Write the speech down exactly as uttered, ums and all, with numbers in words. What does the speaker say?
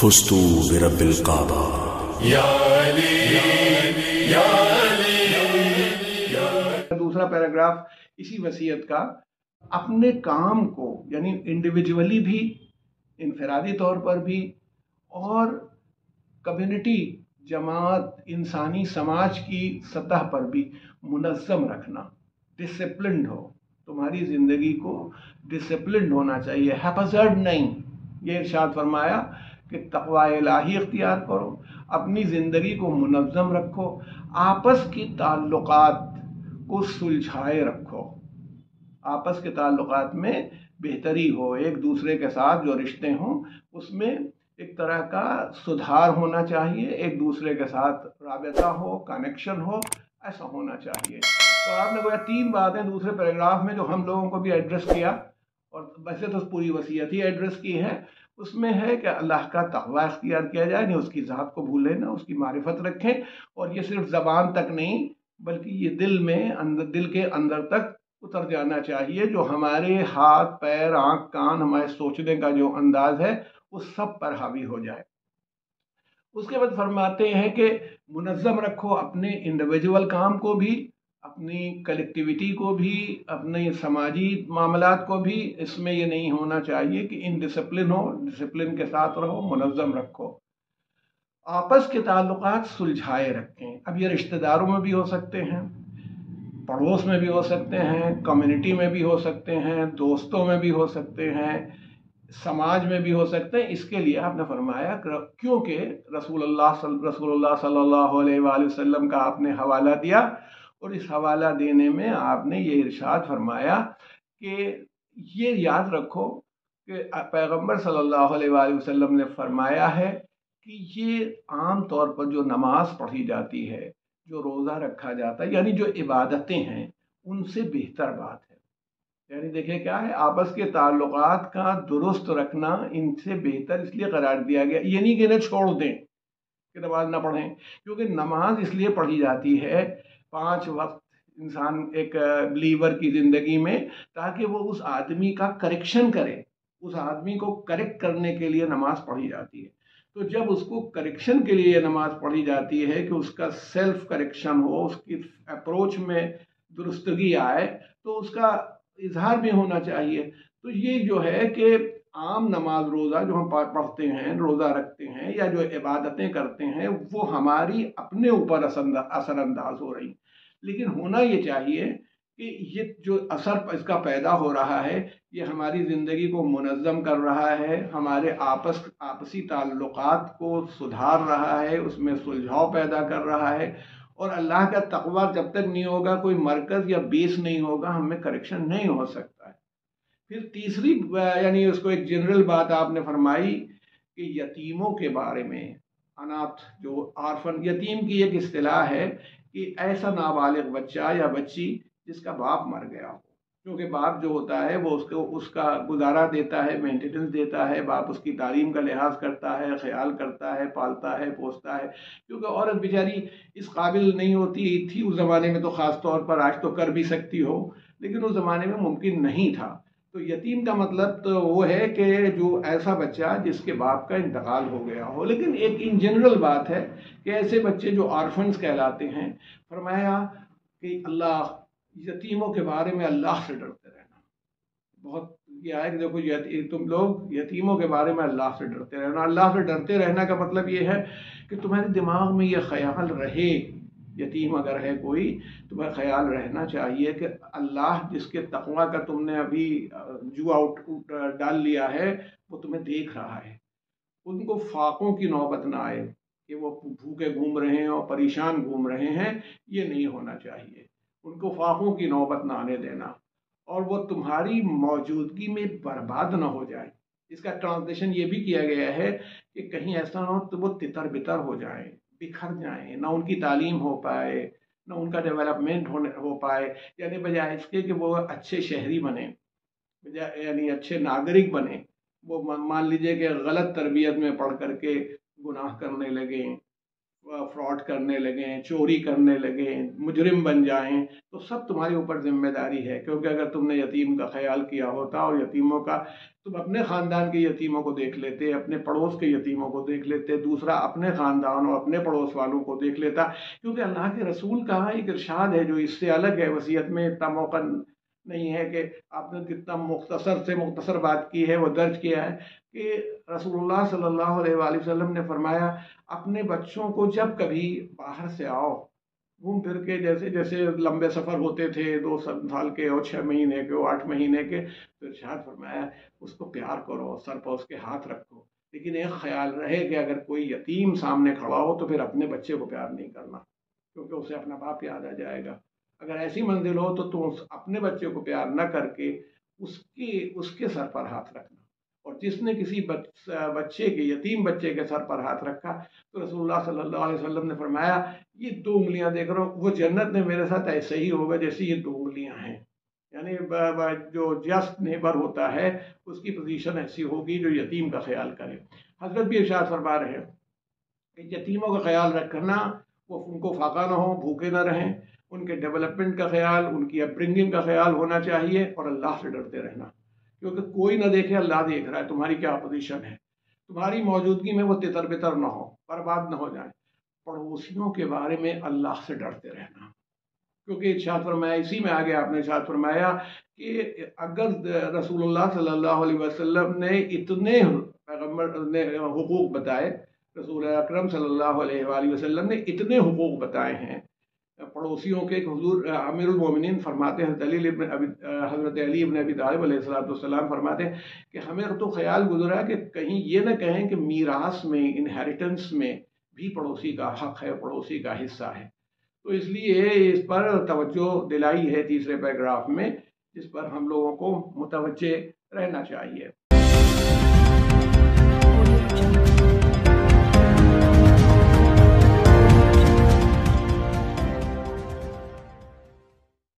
फुस्तू बिरब्बिल काबा। दूसरा पैराग्राफ इसी वसीयत का अपने काम को यानी इंडिविजुअली भी, इनफरादी तौर पर भी, और कम्युनिटी, जमात, इंसानी समाज की सतह पर भी मुनज़्ज़म रखना, डिसिप्लिन्ड हो। तुम्हारी ज़िंदगी को डिसिप्लिन्ड होना चाहिए, हैपसर्ड नहीं। ये इरशाद फरमाया कि तक़वा इलाही इख्तियार करो, अपनी ज़िंदगी को मुनज़्ज़म रखो, आपस की ताल्लुकात को सुलझाए रखो, आपस के ताल्लुकात में बेहतरी हो, एक दूसरे के साथ जो रिश्ते हों उसमें एक तरह का सुधार होना चाहिए, एक दूसरे के साथ राबता हो, कनेक्शन हो, ऐसा होना चाहिए। तो आपने गोया तीन बातें दूसरे पैराग्राफ में जो हम लोगों को भी एड्रेस किया, और वैसे तो पूरी वसीयत ही एड्रेस की है, उसमें है कि अल्लाह का तक़वा इख्तियार किया जाए, नहीं उसकी ज़ात को भूलें ना, उसकी मारिफत रखें, और ये सिर्फ ज़बान तक नहीं बल्कि ये दिल में, अंदर, दिल के अंदर तक उतर जाना चाहिए। जो हमारे हाथ पैर आँख कान, हमारे सोचने का जो अंदाज़ है उस सब पर हावी हो जाए। उसके बाद फरमाते हैं कि मुनज़्ज़म रखो अपने इंडिविजुअल काम को भी, अपनी कलेक्टिविटी को भी, अपने समाजी मामलात को भी। इसमें यह नहीं होना चाहिए कि इनडिसिप्लिन हो, डिसिप्लिन के साथ रहो, मुनज़्ज़म रखो, आपस के ताल्लुकात सुलझाए रखें। अब ये रिश्तेदारों में भी हो सकते हैं, पड़ोस में भी हो सकते हैं, कम्युनिटी में भी हो सकते हैं, दोस्तों में भी हो सकते हैं, समाज में भी हो सकते हैं। इसके लिए आपने फरमाया, क्योंकि रसूलुल्लाह रसूलुल्लाह सल्लल्लाहु अलैहि वसल्लम का आपने हवाला दिया, और इस हवाला देने में आपने ये इरशाद फरमाया कि ये याद रखो कि पैगम्बर सल्लल्लाहु अलैहि वसल्लम ने फरमाया है कि ये आम तौर पर जो नमाज पढ़ी जाती है, जो रोज़ा रखा जाता है, यानी जो इबादतें हैं उनसे बेहतर बात है। यानी देखिए क्या है, आपस के ताल्लुकात का दुरुस्त रखना इनसे बेहतर इसलिए करार दिया गया, ये नहीं कि इन्हें छोड़ दें कि नमाज ना पढ़ें, क्योंकि नमाज इसलिए पढ़ी जाती है पांच वक्त इंसान एक बिलीवर की ज़िंदगी में, ताकि वो उस आदमी का करेक्शन करे, उस आदमी को करेक्ट करने के लिए नमाज पढ़ी जाती है। तो जब उसको करेक्शन के लिए नमाज पढ़ी जाती है कि उसका सेल्फ करेक्शन हो, उसकी अप्रोच में दुरुस्तगी आए, तो उसका इजहार भी होना चाहिए। तो ये जो है कि आम नमाज रोज़ा जो हम पढ़ते हैं, रोज़ा रखते हैं, या जो इबादतें करते हैं, वो हमारी अपने ऊपर असरअंदाज हो रही। लेकिन होना ये चाहिए कि ये जो असर इसका पैदा हो रहा है, ये हमारी ज़िंदगी को मुनज़्ज़म कर रहा है, हमारे आपस आपसी ताल्लुकात को सुधार रहा है, उसमें सुलझाव पैदा कर रहा है। और अल्लाह का तक़वा जब तक नहीं होगा, कोई मरकज़ या बेस नहीं होगा, हमें करेक्शन नहीं हो सकता है। फिर तीसरी यानी उसको एक जनरल बात आपने फरमाई कि यतीमों के बारे में, अनाथ जो आर्फन, यतीम की एक इस्तिलाह है कि ऐसा नाबालिग बच्चा या बच्ची जिसका बाप मर गया हो, क्योंकि बाप जो होता है वो उसको उसका गुजारा देता है, मेंटेनेंस देता है, बाप उसकी तालीम का लिहाज करता है, ख्याल करता है, पालता है, पोसता है। क्योंकि औरत बेचारी इस काबिल नहीं होती थी उस ज़माने में, तो ख़ास तौर पर आज तो कर भी सकती हो, लेकिन उस ज़माने में मुमकिन नहीं था। तो यतीम का मतलब तो वो है कि जो ऐसा बच्चा जिसके बाप का इंतकाल हो गया हो। लेकिन एक इन जनरल बात है कि ऐसे बच्चे जो आर्फन्स कहलाते हैं, फरमाया कि अल्लाह यतीमों के बारे में अल्लाह से डरते रहना। बहुत यह आया कि देखो यती, तुम लोग यतीमों के बारे में अल्लाह से डरते रहना। अल्लाह से डरते रहना का मतलब ये है कि तुम्हारे दिमाग में ये ख्याल रहे, यतीम अगर है कोई, तुम्हें ख्याल रहना चाहिए कि अल्लाह जिसके तक़वा का तुमने अभी जुआ उठ, उठ डाल लिया है, वो तुम्हें देख रहा है। उनको फाकों की नौबत ना आए कि वो भूखे घूम रहे हैं और परेशान घूम रहे हैं, ये नहीं होना चाहिए। उनको फाकों की नौबत ना आने देना, और वो तुम्हारी मौजूदगी में बर्बाद ना हो जाए। इसका ट्रांसलेशन ये भी किया गया है कि कहीं ऐसा ना हो तो वो तितर बितर हो जाए, बिखर जाए, ना उनकी तालीम हो पाए, ना उनका डेवलपमेंट होने हो पाए। यानी बजाय इसके कि वो अच्छे शहरी बने, बजाय यानी अच्छे नागरिक बने, वो मान लीजिए कि गलत तरबियत में पढ़ करके गुनाह करने लगें, फ्रॉड करने लगें, चोरी करने लगें, मुजरिम बन जाएं, तो सब तुम्हारे ऊपर ज़िम्मेदारी है। क्योंकि अगर तुमने यतीम का ख्याल किया होता और यतीमों का, तुम अपने ख़ानदान के यतीमों को देख लेते, अपने पड़ोस के यतीमों को देख लेते, दूसरा अपने ख़ानदान और अपने पड़ोस वालों को देख लेता। क्योंकि अल्लाह के रसूल का एक इरशाद है जो इससे अलग है, वसीयत में इतना मौका नहीं है कि आपने कितना मुख्तसर से मुख्तसर बात की है, वो दर्ज किया है कि रसूलुल्लाह सल्लल्लाहु अलैहि वसल्लम ने फरमाया, अपने बच्चों को जब कभी बाहर से आओ घूम फिर के, जैसे जैसे लंबे सफ़र होते थे, दो साल के और छः महीने के और आठ महीने के, तो इरशाद फरमाया उसको प्यार करो, सर पर उसके हाथ रखो, लेकिन एक ख्याल रहे कि अगर कोई यतीम सामने खड़ा हो तो फिर अपने बच्चे को प्यार नहीं करना, क्योंकि उसे अपना बाप याद आ जाएगा। अगर ऐसी मंजिल हो तो तुम तो अपने बच्चे को प्यार न करके उसके उसके सर पर हाथ रखना। और जिसने किसी बच, बच्चे के यतीम बच्चे के सर पर हाथ रखा तो रसूलुल्लाह सल्लल्लाहु अलैहि वसल्लम ने फरमाया, ये दो उंगलियां देख रहा हूँ, वो जन्नत में मेरे साथ ऐसे ही होगा जैसे ये दो उंगलियां हैं। यानी जो जस्ट नेबर होता है उसकी पोजीशन ऐसी होगी जो यतीम का ख्याल करे। हजरत भी इरशाद फरमा रहे हैं कि यतीमों का ख्याल रख करना, वो उनको फाका ना हो, भूखे ना रहें, उनके डेवलपमेंट का ख्याल, उनकी अपब्रिंगिंग का ख्याल होना चाहिए। और अल्लाह से डरते रहना, क्योंकि कोई ना देखे अल्लाह देख रहा है तुम्हारी क्या पोजीशन है। तुम्हारी मौजूदगी में वो तितर बितर ना हो, बर्बाद ना हो जाए। पड़ोसियों के बारे में अल्लाह से डरते रहना, क्योंकि इरशाद फरमाया, इसी में आगे आपने इरशाद फरमाया कि अगर रसूलुल्लाह सल्लल्लाहु अलैहि वसल्लम ने इतने पैगम्बर ने हुकूक बताए, रसूल अकरम सल्लल्लाहु अलैहि वसल्लम ने इतने हुकूक बताए हैं पड़ोसियों के। हुजूर अमीरुल मोमिनीन फरमाते हैं, हज़रत अली इब्न अबी तालिब अलैहिस्सलाम फरमाते हैं कि हमें तो ख्याल गुजरा कि कहीं ये ना कहें कि मीरास में, इनहेरिटेंस में भी पड़ोसी का हक़ है, पड़ोसी का हिस्सा है। तो इसलिए इस पर तवज्जो दिलाई है तीसरे पैराग्राफ में, जिस पर हम लोगों को मुतवज्जे रहना चाहिए।